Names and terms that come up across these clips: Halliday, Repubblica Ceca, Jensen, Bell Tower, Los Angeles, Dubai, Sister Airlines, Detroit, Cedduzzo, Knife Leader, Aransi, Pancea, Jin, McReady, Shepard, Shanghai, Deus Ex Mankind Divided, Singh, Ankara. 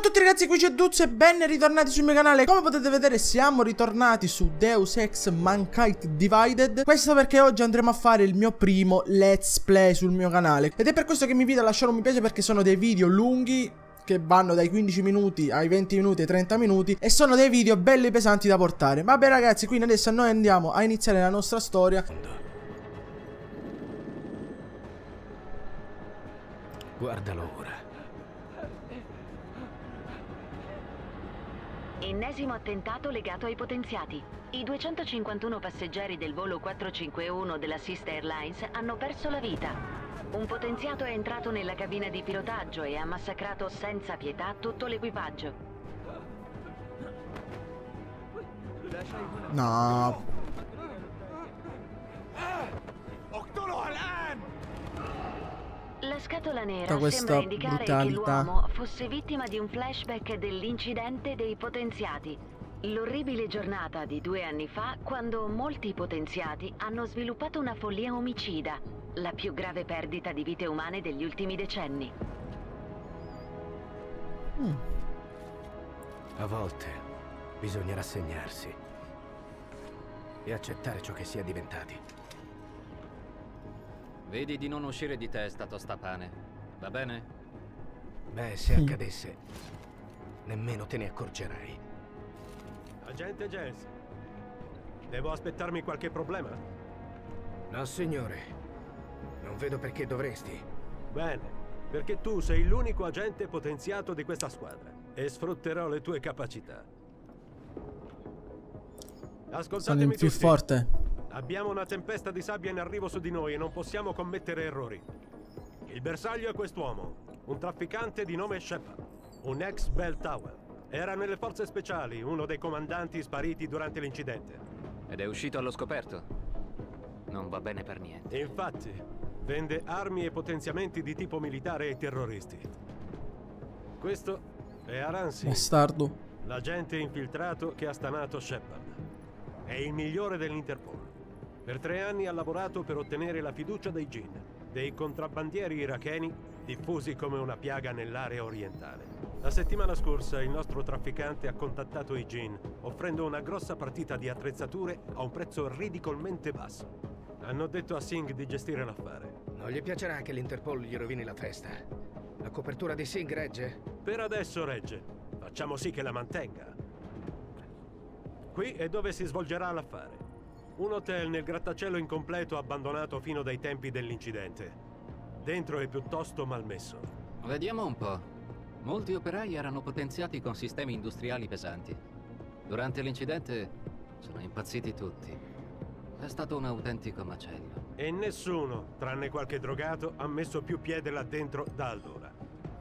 Ciao a tutti ragazzi, qui c'è Cedduzzo e ben ritornati sul mio canale. Come potete vedere siamo ritornati su Deus Ex Mankind Divided. Questo perché oggi andremo a fare il mio primo let's play sul mio canale. Ed è per questo che mi invito a lasciare un mi piace, perché sono dei video lunghi che vanno dai 15 minuti ai 20 minuti ai 30 minuti e sono dei video belli pesanti da portare. Vabbè ragazzi, quindi adesso noi andiamo a iniziare la nostra storia. Guardalo ora. Ennesimo attentato legato ai potenziati. I 251 passeggeri del volo 451 della Sister Airlines hanno perso la vita. Un potenziato è entrato nella cabina di pilotaggio e ha massacrato senza pietà tutto l'equipaggio. No. La scatola nera sembra indicare che l'uomo fosse vittima di un flashback dell'incidente dei potenziati. L'orribile giornata di 2 anni fa, quando molti potenziati hanno sviluppato una follia omicida, la più grave perdita di vite umane degli ultimi decenni. A volte bisogna rassegnarsi e accettare ciò che si è diventati. Vedi di non uscire di testa, tostapane. Va bene? Beh, se accadesse, nemmeno te ne accorgerai. Agente Jensen, devo aspettarmi qualche problema? No, signore. Non vedo perché dovresti. Bene, perché tu sei l'unico agente potenziato di questa squadra e sfrutterò le tue capacità. Ascoltatemi tutti. Più forte. Abbiamo una tempesta di sabbia in arrivo su di noi e non possiamo commettere errori. Il bersaglio è quest'uomo, un trafficante di nome Shepard, un ex Bell Tower. Era nelle forze speciali, uno dei comandanti spariti durante l'incidente. Ed è uscito allo scoperto. Non va bene per niente. Infatti, vende armi e potenziamenti di tipo militare ai terroristi. Questo è Aransi, bastardo, l'agente infiltrato che ha stanato Shepard. È il migliore dell'Interpol. Per 3 anni ha lavorato per ottenere la fiducia dei Jin, dei contrabbandieri iracheni diffusi come una piaga nell'area orientale. La settimana scorsa il nostro trafficante ha contattato i Jin, offrendo una grossa partita di attrezzature a un prezzo ridicolmente basso. Hanno detto a Singh di gestire l'affare. Non gli piacerà che l'Interpol gli rovini la testa. La copertura di Singh regge? Per adesso regge. Facciamo sì che la mantenga. Qui è dove si svolgerà l'affare. Un hotel nel grattacielo incompleto abbandonato fino dai tempi dell'incidente. Dentro è piuttosto malmesso. Vediamo un po'. Molti operai erano potenziati con sistemi industriali pesanti. Durante l'incidente sono impazziti tutti. È stato un autentico macello. E nessuno, tranne qualche drogato, ha messo più piede là dentro da allora.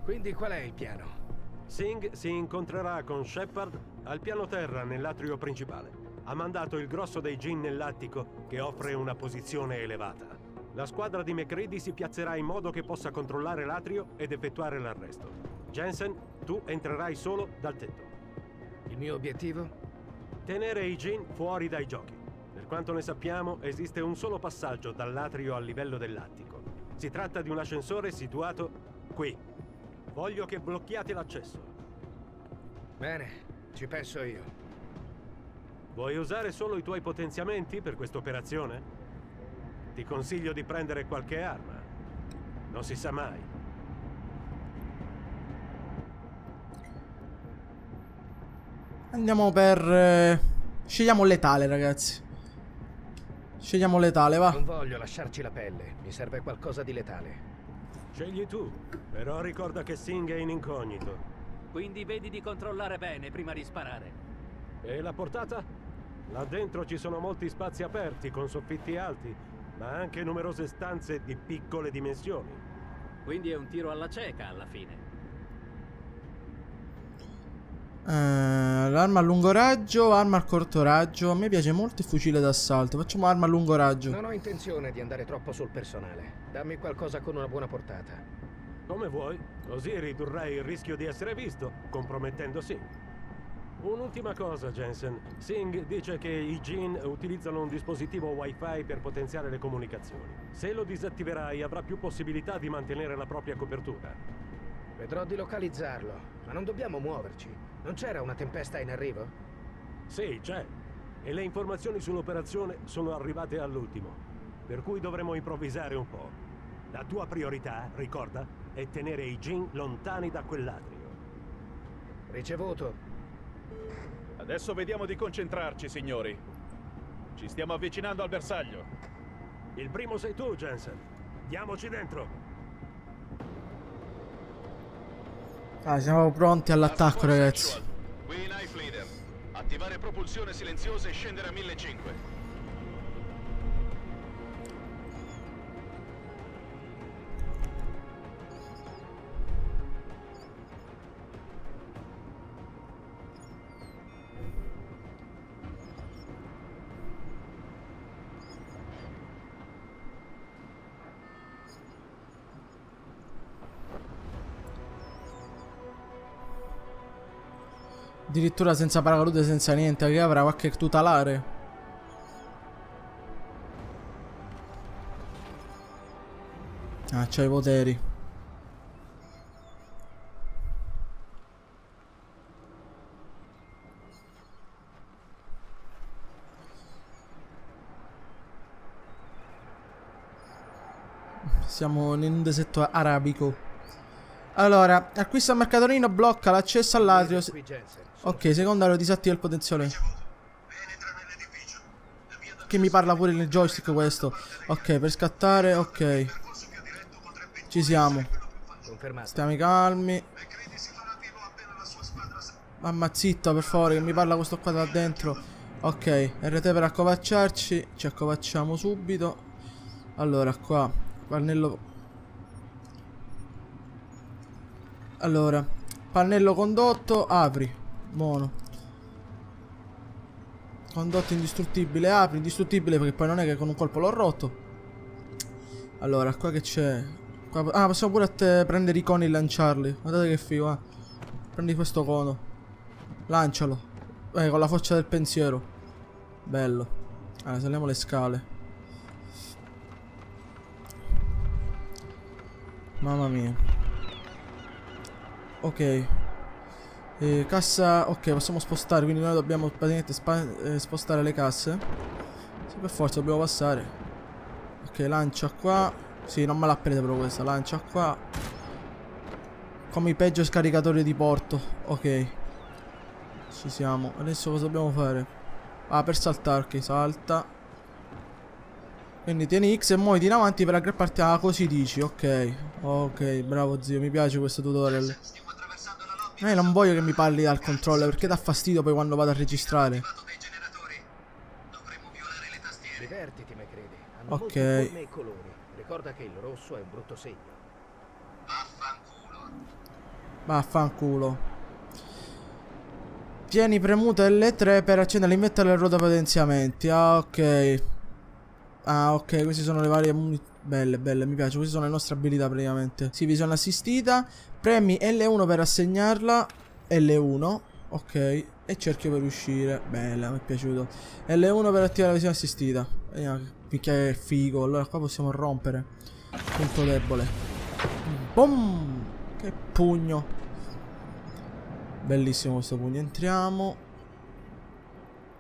Quindi qual è il piano? Singh si incontrerà con Shepard al piano terra nell'atrio principale. Ha mandato il grosso dei Jin nell'attico, che offre una posizione elevata. La squadra di McReady si piazzerà in modo che possa controllare l'atrio ed effettuare l'arresto. Jensen, tu entrerai solo dal tetto. Il mio obiettivo? Tenere i Jin fuori dai giochi. Per quanto ne sappiamo, esiste un solo passaggio dall'atrio al livello dell'attico. Si tratta di un ascensore situato qui. Voglio che blocchiate l'accesso. Bene, ci penso io. Vuoi usare solo i tuoi potenziamenti per questa operazione? Ti consiglio di prendere qualche arma. Non si sa mai. Andiamo per... Scegliamo letale, ragazzi. Scegliamo letale, va. Non voglio lasciarci la pelle. Mi serve qualcosa di letale. Scegli tu. Però ricorda che Singh è in incognito. Quindi vedi di controllare bene prima di sparare. E la portata? Là dentro ci sono molti spazi aperti con soffitti alti, ma anche numerose stanze di piccole dimensioni. Quindi è un tiro alla cieca alla fine. L'arma a lungo raggio, arma a corto raggio. A me piace molto il fucile d'assalto. Facciamo arma a lungo raggio. Non ho intenzione di andare troppo sul personale. Dammi qualcosa con una buona portata. Come vuoi, così ridurrai il rischio di essere visto, compromettendosi. Un'ultima cosa, Jensen. Singh dice che i Jin utilizzano un dispositivo Wi-Fi per potenziare le comunicazioni. Se lo disattiverai avrà più possibilità di mantenere la propria copertura. Vedrò di localizzarlo, ma non dobbiamo muoverci. Non c'era una tempesta in arrivo? Sì, c'è. E le informazioni sull'operazione sono arrivate all'ultimo, per cui dovremo improvvisare un po'. La tua priorità, ricorda, è tenere i Jin lontani da quell'atrio. Ricevuto. Adesso vediamo di concentrarci, signori. Ci stiamo avvicinando al bersaglio. Il primo sei tu, Jensen. Diamoci dentro. Ah, siamo pronti all'attacco, ragazzi. Qui Knife Leader. Attivare propulsione silenziosa e scendere a 1500. Addirittura senza paracadute, senza niente, che avrà qualche tutelare. Ah, c'ha i poteri. Siamo in un deserto arabico. Allora, acquista il mercatorino, blocca l'accesso all'atrio. Ok, secondario, disattiva il potenziale. Che mi parla pure nel joystick questo. Ok, per scattare, ok. Ci siamo. Stiamo calmi. Mamma zitta, per favore, che mi parla questo qua da dentro. Ok, RT per accovacciarci. Ci accovacciamo subito. Allora, qua, pannello... Allora, pannello condotto, apri, buono. Condotto indistruttibile, apri, indistruttibile perché poi non è che con un colpo l'ho rotto. Allora, qua che c'è? Ah, possiamo pure prendere i coni e lanciarli. Guardate che figo, eh. Prendi questo cono. Lancialo. Con la foccia del pensiero. Bello. Allora, saliamo le scale. Mamma mia. Ok, cassa, ok, possiamo spostare, quindi noi dobbiamo spostare le casse. Sì, per forza dobbiamo passare. Ok, lancia qua. Sì, non me l'ha presa però questa, lancia qua. Come i peggio scaricatori di porto. Ok, ci siamo. Adesso cosa dobbiamo fare? Ah, per saltare, ok, salta. Quindi tieni X e muoviti in avanti per aggrapparti. Ah, così dici, ok. Ok, bravo zio, mi piace questo tutorial. Non voglio che mi parli dal controller perché dà fastidio poi quando vado a registrare. Divertiti, McReady. Hanno molti forme e colori. Ricorda che il rosso è un brutto segno. Vaffanculo. Vaffanculo. Tieni premuta L3 per accendere l'inventario del rotapotenziamenti. Ah, ok. Ah, ok, queste sono le varie munizioni. Belle, belle, mi piace. Queste sono le nostre abilità praticamente. Sì, visione assistita. Premi L1 per assegnarla. L1, ok. E cerchio per uscire. Bella, mi è piaciuto. L1 per attivare la visione assistita. Vediamo, picchia che figo. Allora qua possiamo rompere. Punto debole. Boom! Che pugno. Bellissimo questo pugno. Entriamo.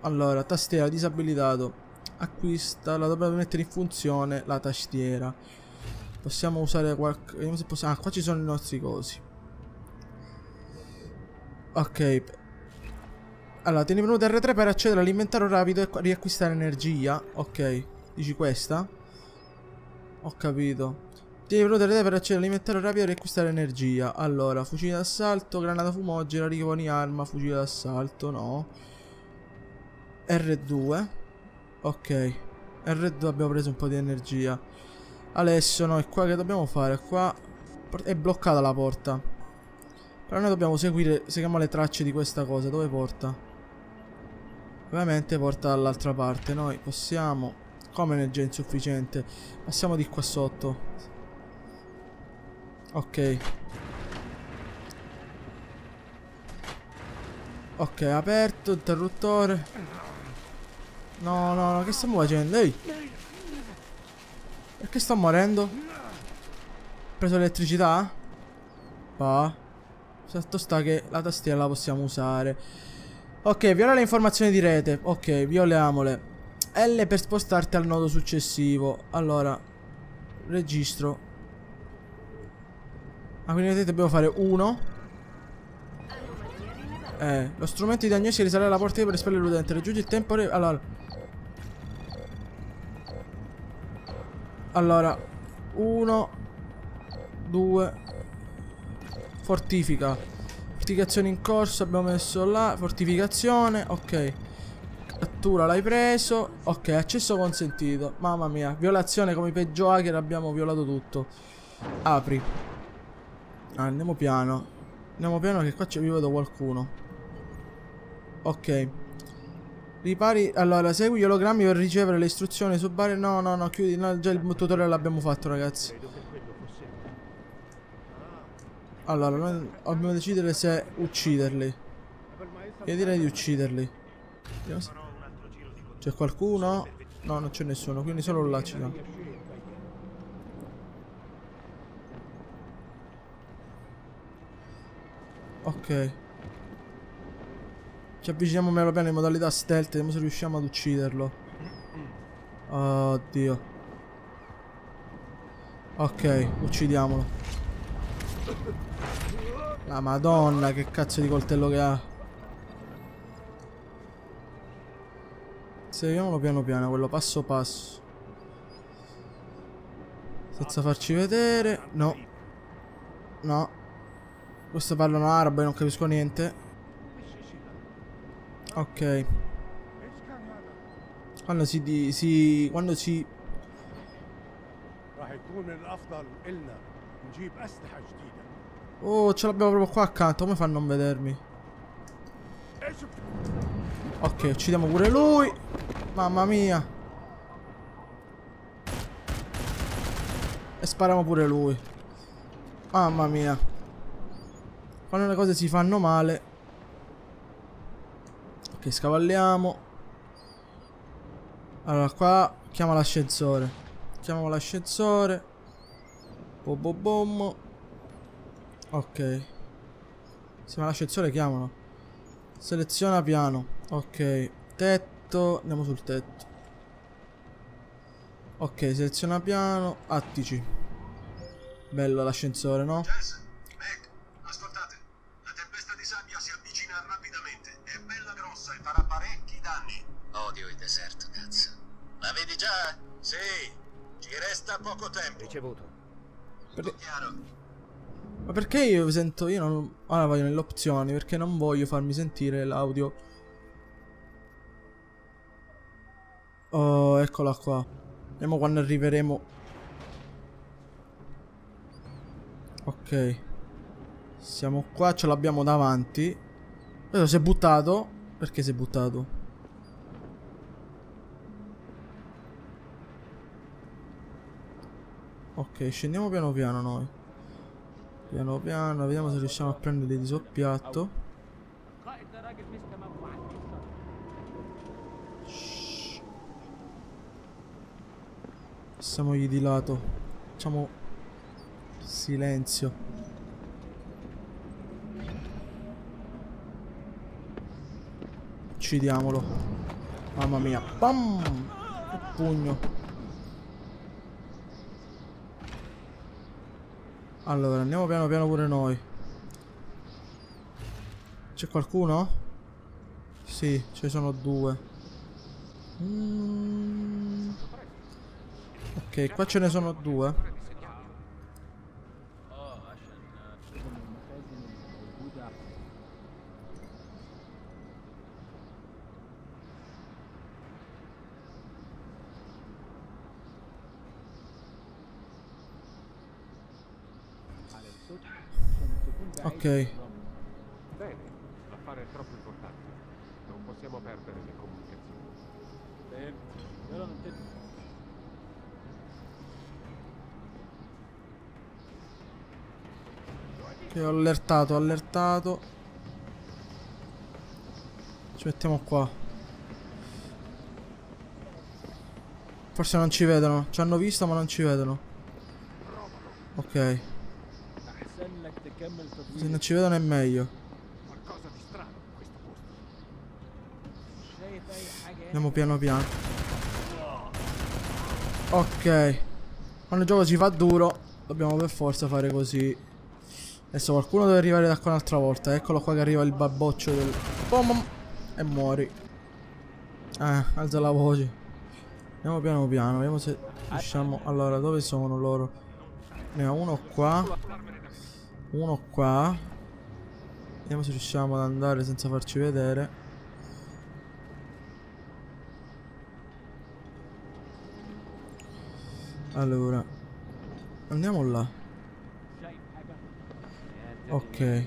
Allora, tastiera disabilitato. Acquista, la dobbiamo mettere in funzione la tastiera. Possiamo usare qualche... Vediamo se possiamo... Ah, qua ci sono i nostri cosi. Ok. Allora, tieni premuto R3 per accedere all'inventario rapido e riacquistare energia. Ok. Dici questa? Ho capito. Tieni premuto R3 per accedere all'inventario rapido e riacquistare energia. Allora, fucile d'assalto, granata fumogena, riconi arma, fucile d'assalto, no. R2. Ok, R2 abbiamo preso un po' di energia. Adesso noi qua che dobbiamo fare? Qua è bloccata la porta. Però noi dobbiamo seguiamo le tracce di questa cosa. Dove porta? Ovviamente porta dall'altra parte. Noi possiamo, come energia insufficiente, passiamo di qua sotto. Ok. Ok, aperto, interruttore. No, no, no, che stiamo facendo? Ehi! Perché sto morendo? Ho preso l'elettricità? qua. Certo sta che la tastiera la possiamo usare. Ok, viola le informazioni di rete. Ok, violiamole. L per spostarti al nodo successivo. Allora, registro. Ah, quindi vedete dobbiamo fare 1. Lo strumento di diagnosi risale alla porta per espellere l'utente. Raggiungi il tempo. Allora 1 2. Fortifica. Fortificazione in corso. Abbiamo messo là. Fortificazione. Ok. Cattura l'hai preso. Ok, accesso consentito. Mamma mia. Violazione come i peggio hacker. Abbiamo violato tutto. Apri. Andiamo piano. Andiamo piano che qua ci vedo qualcuno. Ok. Ripari. Allora, segui gli ologrammi per ricevere le istruzioni su bar. No, no, no, chiudi. No, già il tutorial l'abbiamo fatto, ragazzi. Allora, noi dobbiamo decidere se ucciderli. Io direi di ucciderli. C'è qualcuno? No, non c'è nessuno, quindi solo là ci va. Ok. Ci avviciniamo meno piano in modalità stealth. Vediamo se riusciamo ad ucciderlo. Oddio. Ok, uccidiamolo. La madonna, che cazzo di coltello che ha. Seguiamolo piano piano, quello passo passo. Senza farci vedere. No. No. Questo parlano arabo e non capisco niente. Ok. Quando si oh, ce l'abbiamo proprio qua accanto. Come fa a non vedermi? Ok, uccidiamo pure lui. Mamma mia. E spariamo pure lui. Mamma mia. Quando le cose si fanno male. Ok, scavalliamo. Allora qua chiama l'ascensore. Chiamiamo l'ascensore. Bom bom bom. Ok. Sì, ma l'ascensore chiamano. Seleziona piano. Ok. Tetto. Andiamo sul tetto. Ok, seleziona piano. Attici. Bello l'ascensore, no? Poco tempo. Ricevuto. Perché... ma perché io sento. Io non. Ora vado nelle opzioni perché non voglio farmi sentire l'audio. Oh, eccola qua. Vediamo quando arriveremo. Ok. Siamo qua, ce l'abbiamo davanti. Però si è buttato. Perché si è buttato? Ok, scendiamo piano piano noi. Piano piano, vediamo se riusciamo a prendere di soppiatto. Shhh. Passamogli di lato. Facciamo silenzio. Uccidiamolo. Mamma mia. Bam! Un pugno. Allora, andiamo piano piano pure noi. C'è qualcuno? Sì, ce ne sono due. Ok, qua ce ne sono due. Ok. Bene, l'affare è troppo importante. Non possiamo perdere le comunicazioni. Ok, ho allertato, Ci mettiamo qua. Forse non ci vedono. Ci hanno visto ma non ci vedono. Ok. Se non ci vedono è meglio. Andiamo piano piano. Ok. Quando il gioco si fa duro dobbiamo per forza fare così. Adesso qualcuno deve arrivare da qua un'altra volta. Eccolo qua che arriva il babboccio del... Boom! E muori. Alza la voce. Andiamo piano piano. Vediamo se riusciamo. Allora, dove sono loro? Ne ho uno qua. Uno qua. Vediamo se riusciamo ad andare senza farci vedere. Allora, andiamo là. Ok.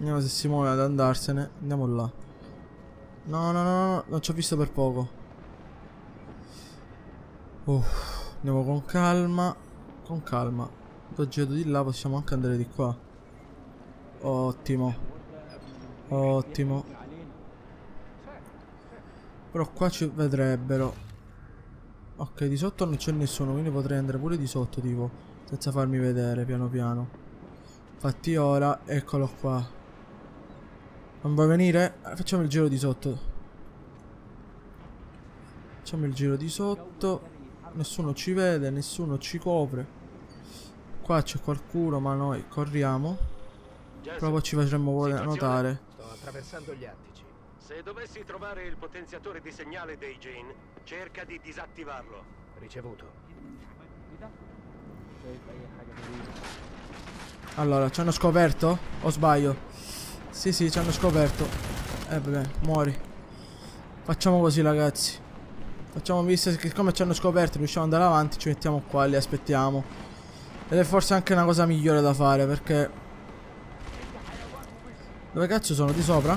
Andiamo se si muove ad andarsene. Andiamo là. No, no, no, no, non ci ho visto per poco. Andiamo con calma. Con calma. Ho girato di là, possiamo anche andare di qua. Ottimo. Ottimo. Però qua ci vedrebbero. Ok, di sotto non c'è nessuno, quindi potrei andare pure di sotto, tipo, senza farmi vedere, piano piano. Infatti ora, eccolo qua. Non vuoi venire? Facciamo il giro di sotto. Facciamo il giro di sotto. Nessuno ci vede, nessuno ci copre. Qua c'è qualcuno, ma noi corriamo. Però poi ci facciamo notare. Sto attraversando gli attici. Se dovessi trovare il potenziatore di segnale dei Jin, cerca di disattivarlo. Ricevuto. Allora, ci hanno scoperto? O sbaglio? Sì, sì, ci hanno scoperto. Vabbè, muori. Facciamo così, ragazzi. Facciamo, visto che come ci hanno scoperto riusciamo ad andare avanti, ci mettiamo qua e li aspettiamo. Ed è forse anche una cosa migliore da fare, perché... Dove cazzo sono? Di sopra?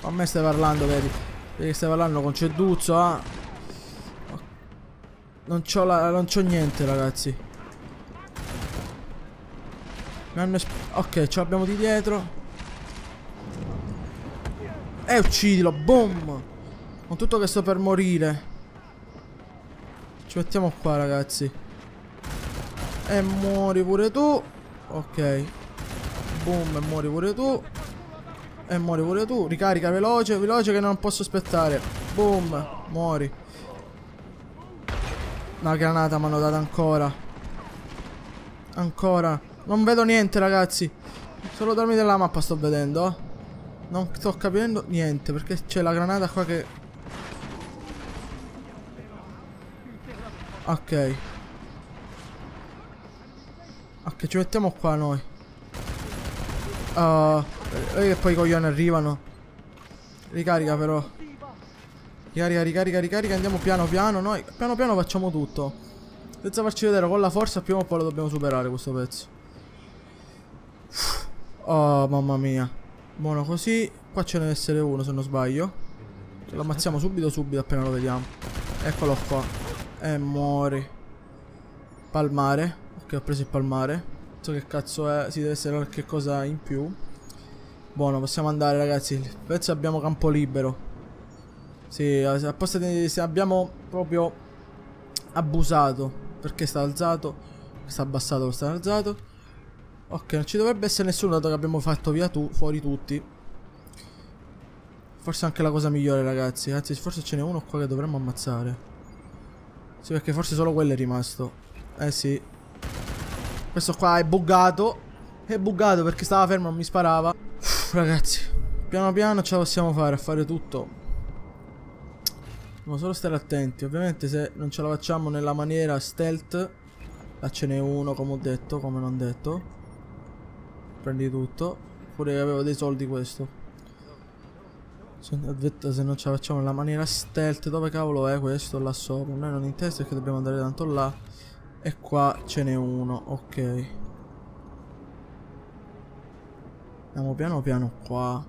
A me stai parlando, vedi? Perché stai parlando con Cedduzzo, ah? Non c'ho niente, ragazzi. Mi hanno... Ok, ce l'abbiamo di dietro. E uccidilo, boom! Con tutto che sto per morire. Ci mettiamo qua, ragazzi. E muori pure tu. Ok. Boom, e muori pure tu. E muori pure tu. Ricarica veloce, veloce che non posso aspettare. Boom, muori. Una granata mi hanno data ancora. Ancora. Non vedo niente, ragazzi. Solo dormi della mappa sto vedendo. Non sto capendo niente, perché c'è la granata qua che... Ok. Ok, ci mettiamo qua noi. E poi i coglioni arrivano. Ricarica però. Ricarica, ricarica, ricarica. Andiamo piano piano. Noi piano piano facciamo tutto. Senza farci vedere, con la forza prima o poi lo dobbiamo superare questo pezzo. Oh mamma mia. Buono così. Qua ce ne deve essere uno se non sbaglio. Lo ammazziamo subito subito appena lo vediamo. Eccolo qua. E muori. Palmare. Ok, ho preso il palmare. Che cazzo è? Si deve essere qualche cosa in più. Buono, possiamo andare, ragazzi. Penso abbiamo campo libero. Sì, apposta se abbiamo proprio abusato. Perché sta alzato. Sta abbassato, sta alzato. Ok, non ci dovrebbe essere nessuno, dato che abbiamo fatto via fuori tutti. Forse anche la cosa migliore, ragazzi. Anzi, forse ce n'è uno qua che dovremmo ammazzare. Sì, perché forse solo quello è rimasto. Eh sì. Questo qua è buggato. È buggato perché stava fermo e non mi sparava. Ragazzi, piano piano ce la possiamo fare a fare tutto. Dobbiamo solo stare attenti. Ovviamente se non ce la facciamo nella maniera stealth. Là ce n'è uno, come ho detto, come non detto. Prendi tutto. Pure che avevo dei soldi questo. Ho detto se non ce la facciamo nella maniera stealth. Dove cavolo è questo? Là sopra. Noi non interessa perché dobbiamo andare tanto là. E qua ce n'è uno, ok. Andiamo piano piano qua.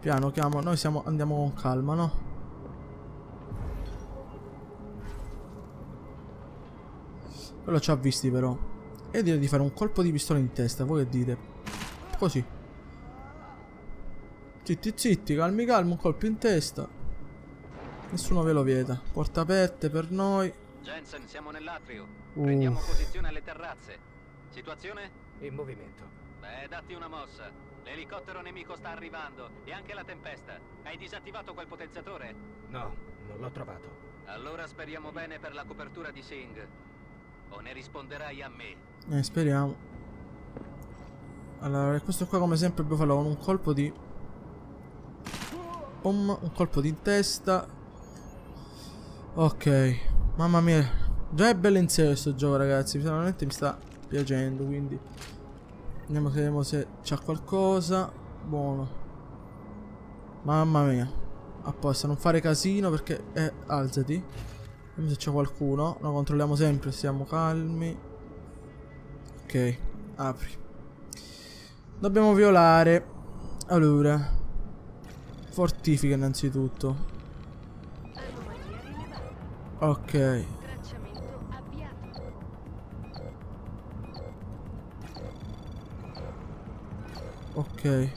Piano chiamo. Noi siamo, andiamo con calma, no? Quello ci ha visti però. E direi di fare un colpo di pistola in testa, voi che dite? Così. Zitti zitti, calmi calmi, un colpo in testa. Nessuno ve lo vieta. Porte aperte per noi. Jensen, siamo nell'atrio. Prendiamo posizione alle terrazze. Situazione? In movimento. Beh, datti una mossa. L'elicottero nemico sta arrivando e anche la tempesta. Hai disattivato quel potenziatore? No, non l'ho trovato. Allora speriamo bene per la copertura di Singh. O ne risponderai a me. Speriamo. Allora, questo qua come sempre abbiamo fatto con un colpo di... Boom, un colpo di testa. Ok. Mamma mia. Già è bello in serio sto gioco, ragazzi. Finalmente mi sta piacendo, quindi... Andiamo a vedere se c'è qualcosa. Buono. Mamma mia. Apposta, non fare casino perché... alzati. Vediamo se c'è qualcuno. Lo controlliamo sempre, stiamo calmi. Ok. Apri. Dobbiamo violare. Allora... Fortifica innanzitutto. Ok. Ok.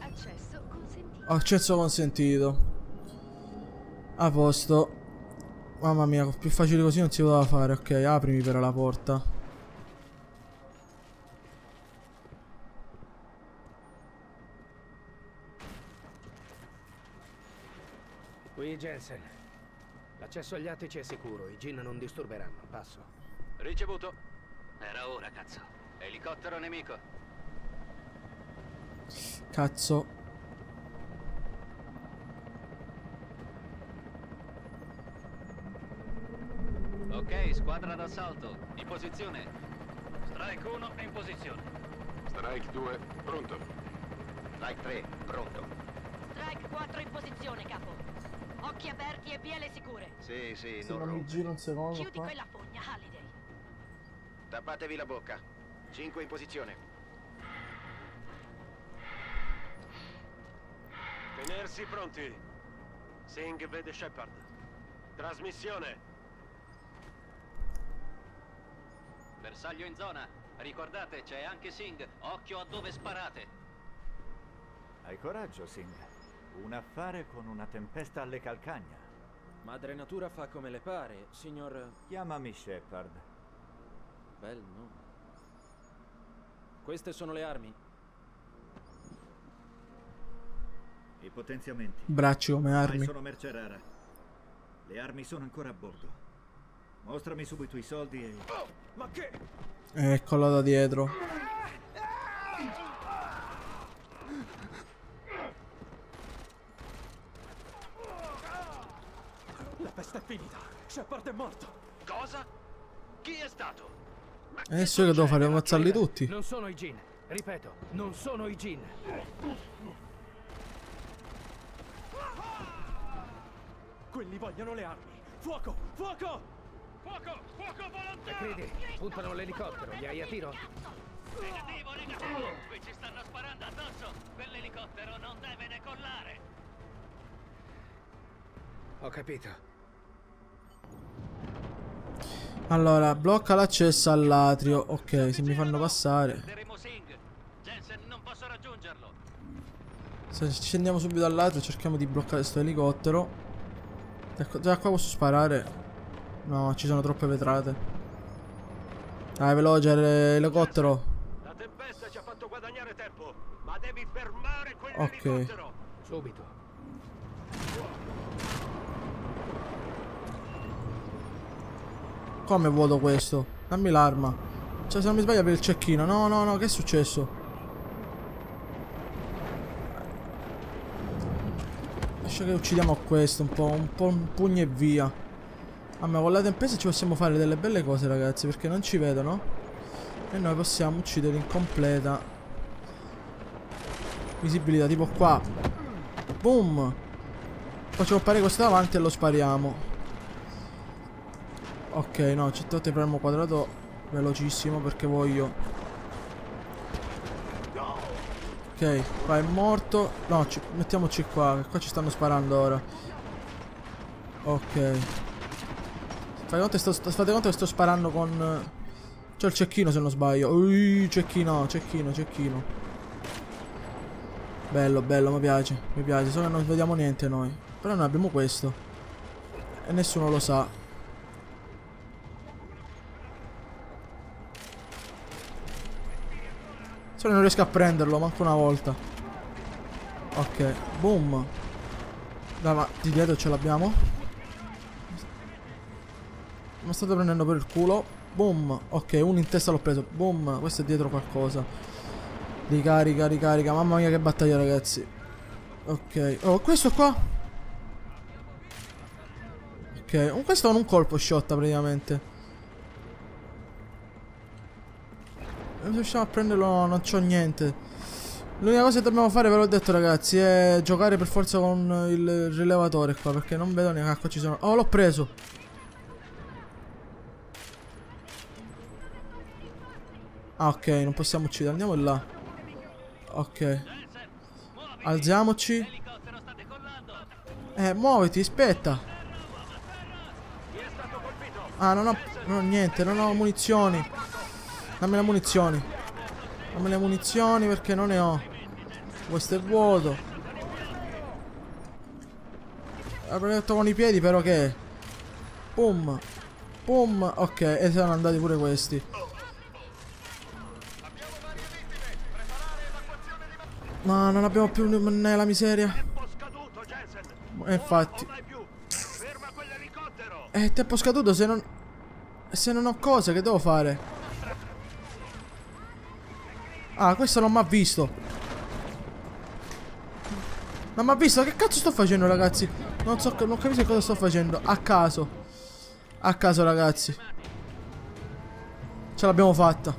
Accesso consentito. Accesso consentito. A posto. Mamma mia, più facile così non si poteva fare. Ok, aprimi però la porta. Qui Jensen. L'accesso agli attici è sicuro. I Jin non disturberanno. Passo. Ricevuto. Era ora, cazzo. Elicottero nemico. Cazzo. Ok, squadra d'assalto, in posizione. Strike 1 in posizione. Strike 2, pronto. Strike 3, pronto. Strike 4 in posizione, capo. Occhi aperti e piele sicure. Sì, sì, non mi giro un secondo. Chiudi quella fogna, Halliday. Tappatevi la bocca. 5 in posizione. Tenersi pronti. Singh vede Shepard. Trasmissione. Bersaglio in zona. Ricordate, c'è anche Singh. Occhio a dove sparate. Hai coraggio, Singh. Un affare con una tempesta alle calcagna. Madre natura fa come le pare, signor... Chiamami Shepard. Bel nome. Queste sono le armi. I potenziamenti. Braccio come armi. Sono merce rara. Le armi sono ancora a bordo. Mostrami subito i soldi e... Ma che? Eccola da dietro. La festa è finita. Shepard è morto. Cosa? Chi è stato? Adesso che devo fare ammazzarli tutti. Non sono i Jin. Ripeto, non sono i Jin. Quelli vogliono le armi. Fuoco, fuoco! Fuoco! Fuoco volontario! Credi? Puntano l'elicottero, gli hai a tiro? Negativo, negativo! Qui ci stanno sparando addosso! Quell'elicottero non deve decollare! Ho capito. Allora, blocca l'accesso all'atrio. Ok, se mi fanno passare. Jensen, non posso raggiungerlo. Se scendiamo subito dall'atrio, cerchiamo di bloccare sto elicottero. Ecco, già qua posso sparare. No, ci sono troppe vetrate. Dai, veloce l'elicottero. La tempesta ci ha fatto guadagnare tempo, ma devi fermare quell'elicottero. Ok. Subito. Come vuoto questo? Dammi l'arma. Cioè, se non mi sbaglio per il cecchino. No, no, no, che è successo? Lascia che uccidiamo questo un po' un pugno e via. Ah, ma con la tempesta ci possiamo fare delle belle cose, ragazzi, perché non ci vedono e noi possiamo uccidere in completa visibilità, tipo qua. Boom! Facciamo sparire questo davanti e lo spariamo. Ok, no, certe volte premo quadrato velocissimo perché voglio. Ok, qua è morto. No, mettiamoci qua, che qua ci stanno sparando ora. Ok. Fate conto che sto sparando con C'è il cecchino se non sbaglio. Ui, cecchino. Bello, bello, mi piace. Mi piace, solo che non vediamo niente noi. Però noi abbiamo questo e nessuno lo sa. Solo non riesco a prenderlo, manco una volta. Ok, boom. Dai, ma di dietro ce l'abbiamo. Mi state prendendo per il culo. Boom. Ok, uno in testa l'ho preso. Boom. Questo è dietro qualcosa. Ricarica, ricarica. Mamma mia che battaglia, ragazzi. Ok. Oh, questo qua. Ok. Questo con un colpo sciotta praticamente. Non riusciamo a prenderlo, non c'ho niente. L'unica cosa che dobbiamo fare, ve l'ho detto ragazzi, è giocare per forza con il rilevatore qua, perché non vedo neanche acqua ci sono. Oh, l'ho preso. Ah, ok, non possiamo uccidere, andiamo là. Ok, alziamoci. Muoviti, aspetta. Ah, non ho niente, non ho munizioni. Dammi le munizioni. Dammi le munizioni perché non ne ho. Questo è vuoto. Avrei detto con i piedi però che... Pum. Pum. Ok, e sono andati pure questi. Ma non abbiamo più nella miseria. E infatti. È tempo scaduto se non... Se non ho cosa, che devo fare? Ah, questo non mi ha visto. Non mi ha visto. Che cazzo sto facendo, ragazzi? Non so, non capisco cosa sto facendo. A caso. A caso, ragazzi. Ce l'abbiamo fatta.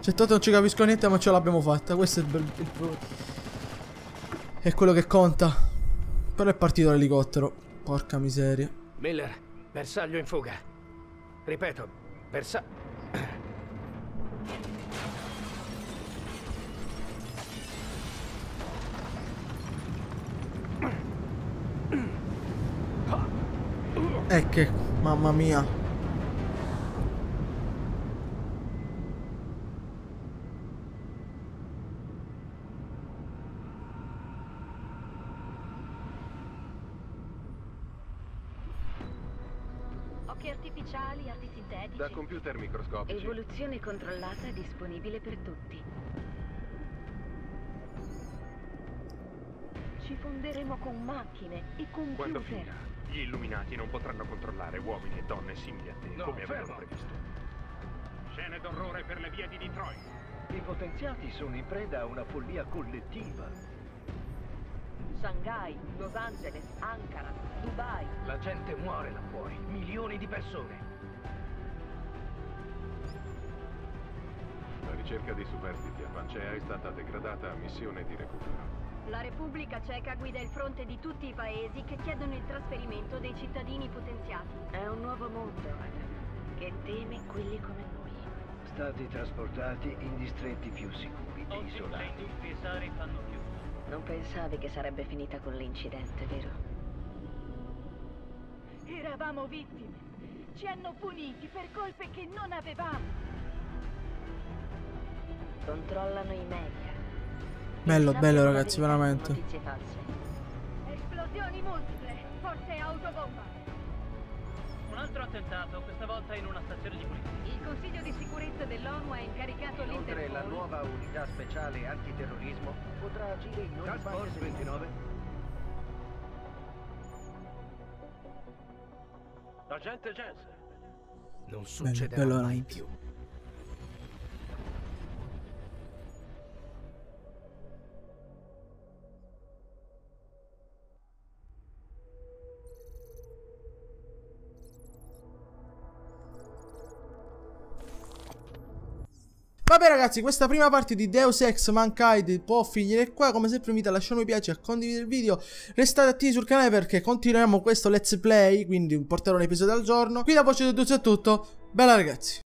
Certo, non ci capisco niente, ma ce l'abbiamo fatta. Questo è il bel... È quello che conta. Però è partito l'elicottero. Porca miseria. Miller, bersaglio in fuga. Ripeto, bersaglio... E che, mamma mia. Occhi artificiali, arti sintetici. Da computer microscopici. Evoluzione controllata, disponibile per tutti. Ci fonderemo con macchine e con computer. Gli illuminati non potranno controllare uomini e donne simili a te, no, come avevano previsto. Scene d'orrore per le vie di Detroit. I potenziati sono in preda a una follia collettiva. Shanghai, Los Angeles, Ankara, Dubai. La gente muore là fuori, milioni di persone. La ricerca dei superstiti a Pancea è stata degradata a missione di recupero. La Repubblica Ceca guida il fronte di tutti i paesi che chiedono il trasferimento dei cittadini potenziati. È un nuovo mondo, che teme quelli come noi. Stati trasportati in distretti più sicuri e isolati. Non pensavi che sarebbe finita con l'incidente, vero? Eravamo vittime. Ci hanno puniti per colpe che non avevamo. Controllano i media. Bello, bello ragazzi, veramente. Esplosioni multiple, forse autobomba. Un altro attentato, questa volta in una stazione di polizia. Il Consiglio di Sicurezza dell'ONU ha incaricato l'Interpol. Inoltre la nuova unità speciale antiterrorismo potrà agire in ogni paese 29. Agente Jensen. Non succederà mai più. Vabbè ragazzi, questa prima parte di Deus Ex Mankind può finire qua. Come sempre vi invito a lasciare un mi piace, a condividere il video. Restate attivi sul canale perché continueremo questo let's play, quindi porterò un episodio al giorno. Qui da voce di Cedduzzo è tutto. Bella ragazzi.